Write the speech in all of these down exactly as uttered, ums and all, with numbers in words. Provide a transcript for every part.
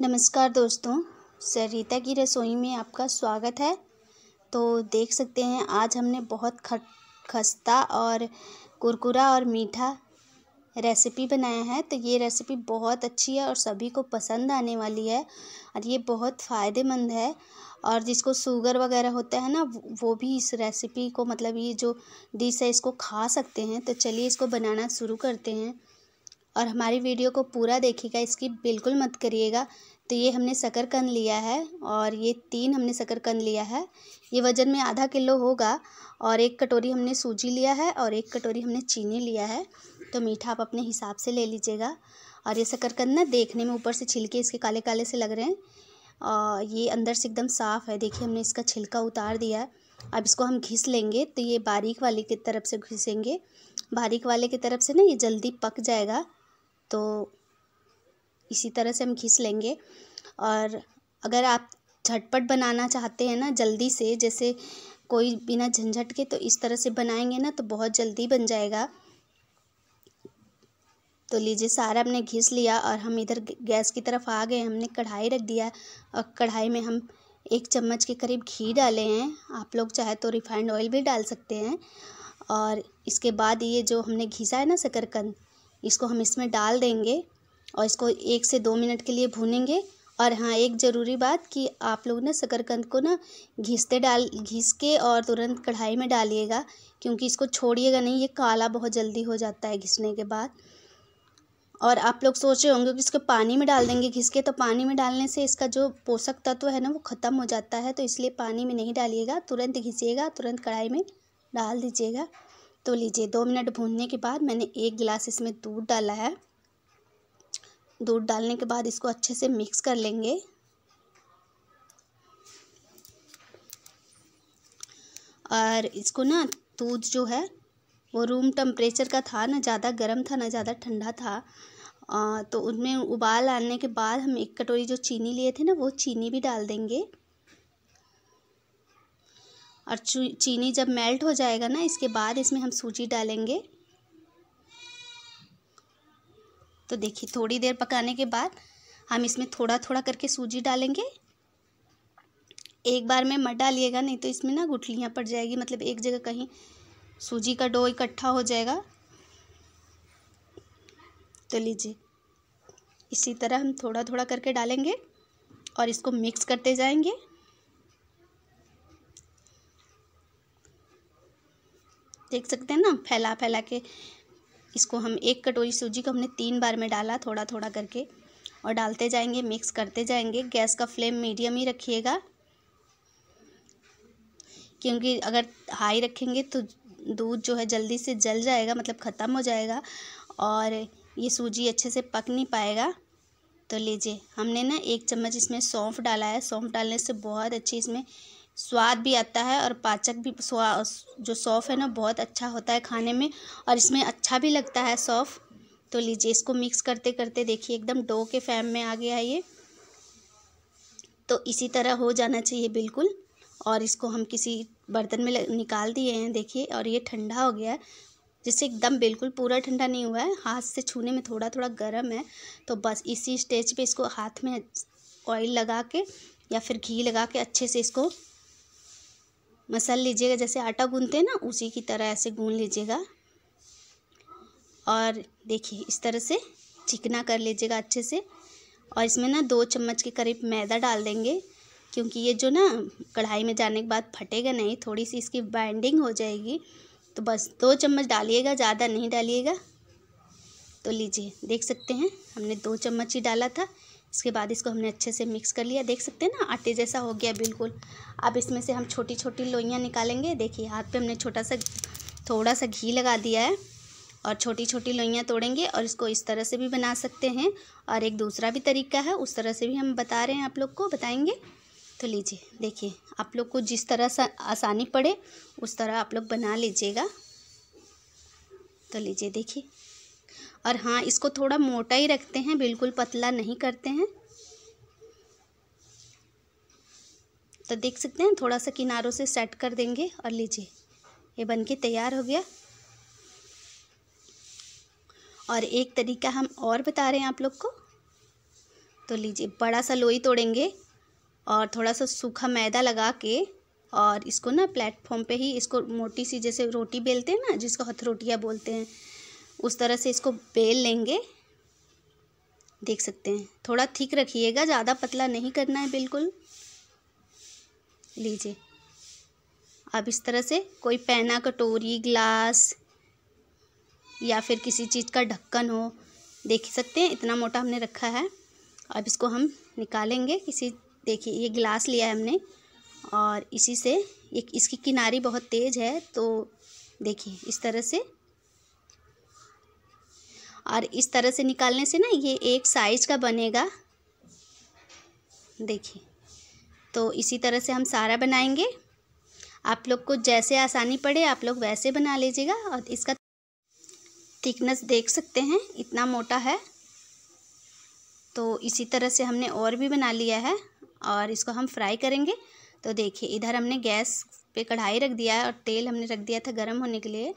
नमस्कार दोस्तों, सरिता की रसोई में आपका स्वागत है। तो देख सकते हैं आज हमने बहुत खट खस्ता और कुरकुरा और मीठा रेसिपी बनाया है। तो ये रेसिपी बहुत अच्छी है और सभी को पसंद आने वाली है और ये बहुत फ़ायदेमंद है। और जिसको शुगर वगैरह होता है ना, वो भी इस रेसिपी को, मतलब ये जो डिश है, इसको खा सकते हैं। तो चलिए इसको बनाना शुरू करते हैं और हमारी वीडियो को पूरा देखिएगा, इसकी बिल्कुल मत करिएगा। तो ये हमने शकरकंद लिया है और ये तीन हमने शकरकंद लिया है, ये वज़न में आधा किलो होगा। और एक कटोरी हमने सूजी लिया है और एक कटोरी हमने चीनी लिया है। तो मीठा आप अपने हिसाब से ले लीजिएगा। और ये शकरकंद ना देखने में ऊपर से छिलके इसके काले काले से लग रहे हैं और ये अंदर से एकदम साफ़ है। देखिए हमने इसका छिलका उतार दिया है। अब इसको हम घिस लेंगे, तो ये बारीक वाले की तरफ से घिसेंगे। बारीक वाले की तरफ से ना ये जल्दी पक जाएगा। तो इसी तरह से हम घिस लेंगे। और अगर आप झटपट बनाना चाहते हैं ना, जल्दी से, जैसे कोई बिना झंझट के, तो इस तरह से बनाएंगे ना तो बहुत जल्दी बन जाएगा। तो लीजिए सारा हमने घिस लिया और हम इधर गैस की तरफ आ गए। हमने कढ़ाई रख दिया और कढ़ाई में हम एक चम्मच के करीब घी डाले हैं। आप लोग चाहे तो रिफाइंड ऑयल भी डाल सकते हैं। और इसके बाद ये जो हमने घिसा है ना शकरकंद, इसको हम इसमें डाल देंगे और इसको एक से दो मिनट के लिए भूनेंगे। और हाँ, एक ज़रूरी बात कि आप लोग ना शकरकंद को ना घिसते डाल घिस के और तुरंत कढ़ाई में डालिएगा, क्योंकि इसको छोड़िएगा नहीं, ये काला बहुत जल्दी हो जाता है घिसने के बाद। और आप लोग सोच रहे होंगे कि इसको पानी में डाल देंगे घिस के, तो पानी में डालने से इसका जो पोषक तत्व है ना वो ख़त्म हो जाता है। तो इसलिए पानी में नहीं डालिएगा, तुरंत घिसिएगा, तुरंत कढ़ाई में डाल दीजिएगा। तो लीजिए दो मिनट भूनने के बाद मैंने एक गिलास इसमें दूध डाला है। दूध डालने के बाद इसको अच्छे से मिक्स कर लेंगे। और इसको ना दूध जो है वो रूम टेम्परेचर का था, ना ज़्यादा गर्म था ना ज़्यादा ठंडा था। आ, तो उनमें उबाल आने के बाद हम एक कटोरी जो चीनी लिए थे ना, वो चीनी भी डाल देंगे। और चीनी जब मेल्ट हो जाएगा ना, इसके बाद इसमें हम सूजी डालेंगे। तो देखिए थोड़ी देर पकाने के बाद हम इसमें थोड़ा थोड़ा करके सूजी डालेंगे। एक बार में मत डालिएगा, नहीं तो इसमें ना गुठलियाँ पड़ जाएगी, मतलब एक जगह कहीं सूजी का डो इकट्ठा हो जाएगा। तो लीजिए इसी तरह हम थोड़ा थोड़ा करके डालेंगे और इसको मिक्स करते जाएंगे। देख सकते हैं ना, फैला फैला के इसको हम, एक कटोरी सूजी को हमने तीन बार में डाला, थोड़ा थोड़ा करके, और डालते जाएंगे, मिक्स करते जाएंगे। गैस का फ्लेम मीडियम ही रखिएगा, क्योंकि अगर हाई रखेंगे तो दूध जो है जल्दी से जल जाएगा, मतलब ख़त्म हो जाएगा और ये सूजी अच्छे से पक नहीं पाएगा। तो लीजिए हमने ना एक चम्मच इसमें सौंफ डाला है। सौंफ डालने से बहुत अच्छी इसमें स्वाद भी आता है और पाचक भी, जो सौंफ है ना बहुत अच्छा होता है खाने में और इसमें अच्छा भी लगता है सौंफ। तो लीजिए इसको मिक्स करते करते देखिए एकदम डो के फॉर्म में आ गया है ये। तो इसी तरह हो जाना चाहिए बिल्कुल। और इसको हम किसी बर्तन में निकाल दिए हैं देखिए, और ये ठंडा हो गया है, जिससे एकदम बिल्कुल पूरा ठंडा नहीं हुआ है, हाथ से छूने में थोड़ा थोड़ा गर्म है। तो बस इसी स्टेज पे इसको हाथ में ऑयल लगा के या फिर घी लगा के अच्छे से इसको मसल लीजिएगा। जैसे आटा गूंथते हैं ना, उसी की तरह ऐसे गूंथ लीजिएगा। और देखिए इस तरह से चिकना कर लीजिएगा अच्छे से। और इसमें ना दो चम्मच के करीब मैदा डाल देंगे, क्योंकि ये जो ना कढ़ाई में जाने के बाद फटेगा नहीं, थोड़ी सी इसकी बाइंडिंग हो जाएगी। तो बस दो चम्मच डालिएगा, ज़्यादा नहीं डालिएगा। तो लीजिए देख सकते हैं हमने दो चम्मच ही डाला था। इसके बाद इसको हमने अच्छे से मिक्स कर लिया। देख सकते हैं ना आटे जैसा हो गया बिल्कुल। अब इसमें से हम छोटी छोटी लोइयाँ निकालेंगे। देखिए हाथ पे हमने छोटा सा थोड़ा सा घी लगा दिया है और छोटी छोटी लोइयाँ तोड़ेंगे। और इसको इस तरह से भी बना सकते हैं और एक दूसरा भी तरीका है, उस तरह से भी हम बता रहे हैं, आप लोग को बताएँगे। तो लीजिए देखिए आप लोग को जिस तरह से आसानी पड़े उस तरह आप लोग बना लीजिएगा। तो लीजिए देखिए, और हाँ इसको थोड़ा मोटा ही रखते हैं, बिल्कुल पतला नहीं करते हैं। तो देख सकते हैं थोड़ा सा किनारों से सेट कर देंगे। और लीजिए ये बनके तैयार हो गया। और एक तरीका हम और बता रहे हैं आप लोग को। तो लीजिए बड़ा सा लोई तोड़ेंगे और थोड़ा सा सूखा मैदा लगा के और इसको ना प्लेटफॉर्म पे ही इसको मोटी सी जैसे रोटी बेलते हैं ना, जिसको हथरोटिया बोलते हैं, उस तरह से इसको बेल लेंगे। देख सकते हैं, थोड़ा थिक रखिएगा, ज़्यादा पतला नहीं करना है बिल्कुल। लीजिए अब इस तरह से कोई पैना, कटोरी, ग्लास या फिर किसी चीज़ का ढक्कन हो, देख सकते हैं इतना मोटा हमने रखा है। अब इसको हम निकालेंगे किसी, देखिए ये गिलास लिया है हमने और इसी से एक, इसकी किनारी बहुत तेज़ है तो देखिए इस तरह से, और इस तरह से निकालने से ना ये एक साइज़ का बनेगा। देखिए तो इसी तरह से हम सारा बनाएंगे। आप लोग को जैसे आसानी पड़े आप लोग वैसे बना लीजिएगा। और इसका थिकनेस देख सकते हैं इतना मोटा है। तो इसी तरह से हमने और भी बना लिया है और इसको हम फ्राई करेंगे। तो देखिए इधर हमने गैस पे कढ़ाई रख दिया है और तेल हमने रख दिया था गर्म होने के लिए।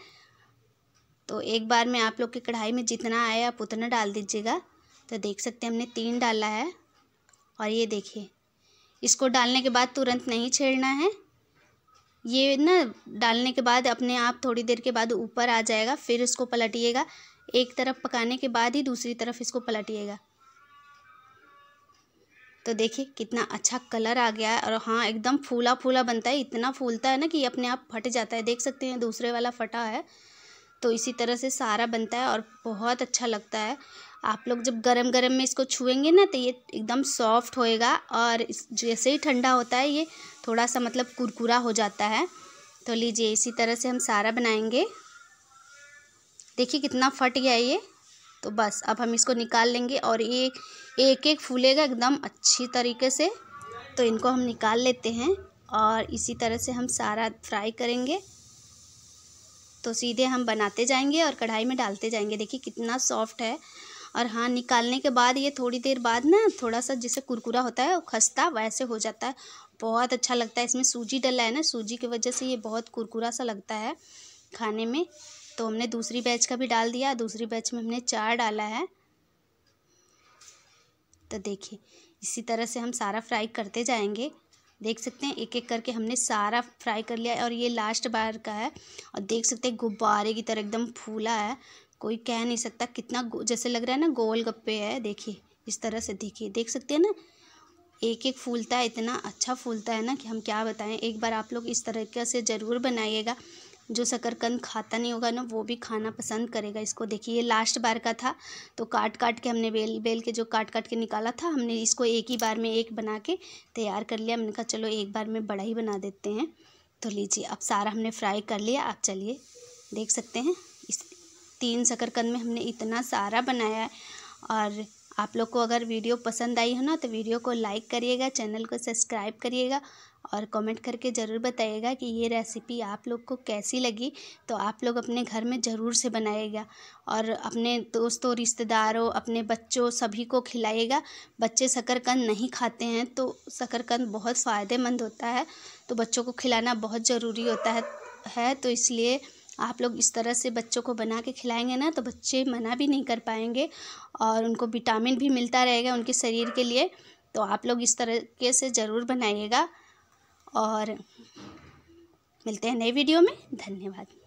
तो एक बार में आप लोग की कढ़ाई में जितना आए आप उतना डाल दीजिएगा। तो देख सकते हैं हमने तीन डाला है। और ये देखिए इसको डालने के बाद तुरंत नहीं छेड़ना है, ये ना डालने के बाद अपने आप थोड़ी देर के बाद ऊपर आ जाएगा, फिर इसको पलटिएगा। एक तरफ पकाने के बाद ही दूसरी तरफ इसको पलटिएगा। तो देखिए कितना अच्छा कलर आ गया है। और हाँ एकदम फूला फूला बनता है, इतना फूलता है ना कि अपने आप फट जाता है। देख सकते हैं दूसरे वाला फटा है। तो इसी तरह से सारा बनता है और बहुत अच्छा लगता है। आप लोग जब गरम गरम में इसको छुएंगे ना तो ये एकदम सॉफ्ट होएगा और जैसे ही ठंडा होता है ये थोड़ा सा मतलब कुरकुरा हो जाता है। तो लीजिए इसी तरह से हम सारा बनाएंगे। देखिए कितना फट गया ये। तो बस अब हम इसको निकाल लेंगे और ये एक एक फूलेगा एकदम अच्छी तरीके से। तो इनको हम निकाल लेते हैं और इसी तरह से हम सारा फ्राई करेंगे। तो सीधे हम बनाते जाएंगे और कढ़ाई में डालते जाएंगे। देखिए कितना सॉफ्ट है। और हाँ निकालने के बाद ये थोड़ी देर बाद ना थोड़ा सा जैसे कुरकुरा होता है खस्ता वैसे हो जाता है, बहुत अच्छा लगता है। इसमें सूजी डला है ना, सूजी की वजह से ये बहुत कुरकुरा सा लगता है खाने में। तो हमने दूसरी बैच का भी डाल दिया, दूसरी बैच में हमने चार डाला है। तो देखिए इसी तरह से हम सारा फ्राई करते जाएंगे। देख सकते हैं एक एक करके हमने सारा फ्राई कर लिया है और ये लास्ट बार का है। और देख सकते हैं गुब्बारे की तरह एकदम फूला है, कोई कह नहीं सकता। कितना जैसे लग रहा है ना गोलगप्पे है। देखिए इस तरह से, देखिए देख सकते हैं ना एक एक फूलता है, इतना अच्छा फूलता है ना कि हम क्या बताएं। एक बार आप लोग इस तरीके से ज़रूर बनाइएगा। जो शकरकंद खाता नहीं होगा ना वो भी खाना पसंद करेगा इसको। देखिए ये लास्ट बार का था तो काट काट के हमने बेल बेल के जो काट काट के निकाला था हमने इसको एक ही बार में एक बना के तैयार कर लिया। मैंने कहा चलो एक बार में बड़ा ही बना देते हैं। तो लीजिए अब सारा हमने फ्राई कर लिया। आप चलिए देख सकते हैं इस तीन शकरकंद में हमने इतना सारा बनाया है। और आप लोग को अगर वीडियो पसंद आई हो ना तो वीडियो को लाइक करिएगा, चैनल को सब्सक्राइब करिएगा और कमेंट करके ज़रूर बताइएगा कि ये रेसिपी आप लोग को कैसी लगी। तो आप लोग अपने घर में ज़रूर से बनाइएगा और अपने दोस्तों, रिश्तेदारों, अपने बच्चों सभी को खिलाइएगा। बच्चे शकरकंद नहीं खाते हैं तो शकरकंद बहुत फ़ायदेमंद होता है, तो बच्चों को खिलाना बहुत ज़रूरी होता है है तो इसलिए आप लोग इस तरह से बच्चों को बना के खिलाएंगे ना तो बच्चे मना भी नहीं कर पाएंगे और उनको विटामिन भी मिलता रहेगा उनके शरीर के लिए। तो आप लोग इस तरीके से ज़रूर बनाइएगा और मिलते हैं नए वीडियो में। धन्यवाद।